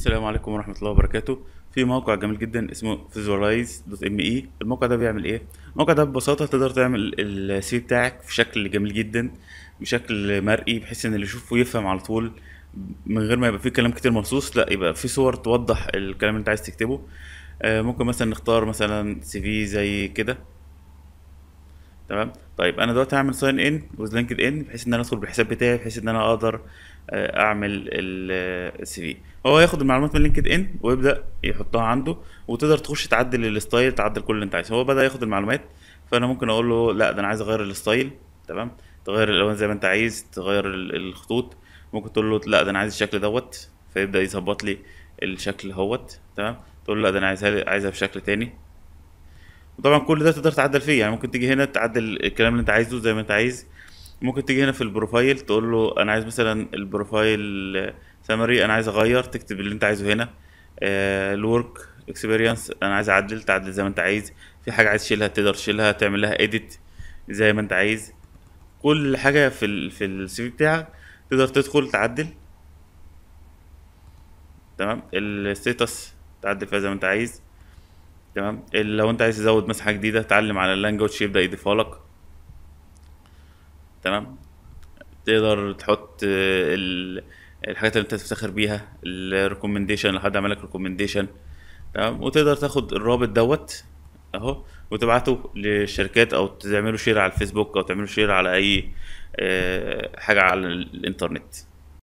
السلام عليكم ورحمة الله وبركاته. في موقع جميل جدا اسمه vizualize.me. الموقع ده بيعمل ايه؟ الموقع ده ببساطة تقدر تعمل السي في بتاعك في شكل جميل جدا، بشكل مرئي، بحيث ان اللي يشوفه يفهم على طول من غير ما يبقى فيه كلام كتير مرصوص، لا يبقى فيه صور توضح الكلام اللي انت عايز تكتبه. ممكن مثلا نختار مثلا سي في زي كده، تمام. طيب انا دلوقتي هعمل ساين ان ويز لينكد ان بحيث ان انا ادخل بالحساب بتاعي، بحيث ان انا اقدر اعمل السي في. هو ياخد المعلومات من لينكد ان ويبدا يحطها عنده، وتقدر تخش تعدل الستايل، تعدل كل اللي انت عايزه. هو بدا ياخد المعلومات، فانا ممكن اقول له لا ده انا عايز اغير الستايل، تمام، تغير الالوان زي ما انت عايز، تغير الخطوط. ممكن تقول له لا ده انا عايز الشكل دوت، فيبدا يظبط لي الشكل اهوت، تمام. تقول له لا ده انا عايزها بشكل تاني. طبعا كل ده تقدر تعدل فيه، يعني ممكن تيجي هنا تعدل الكلام اللي انت عايزه زي ما انت عايز. ممكن تيجي هنا في البروفايل تقول له انا عايز مثلا البروفايل سامري، انا عايز اغير، تكتب اللي انت عايزه هنا. الورك اكسبيرينس انا عايز اعدل، تعدل زي ما انت عايز. في حاجه عايز تشيلها تقدر تشيلها، تعمل لها اديت زي ما انت عايز. كل حاجه في السي في بتاعك تقدر تدخل تعدل، تمام. الستاتس تعدل فيها زي ما انت عايز، تمام. لو انت عايز تزود مساحه جديده تعلم على اللانجوج يبدا يضيفها لك، تمام. تقدر تحط الحاجات اللي انت تفتخر بيها، الريكومنديشن، لو حد عمل لك ريكومنديشن، تمام. وتقدر تاخد الرابط دوت اهو وتبعته للشركات، او تعمله شير على الفيسبوك، او تعمله شير على اي حاجه على الانترنت.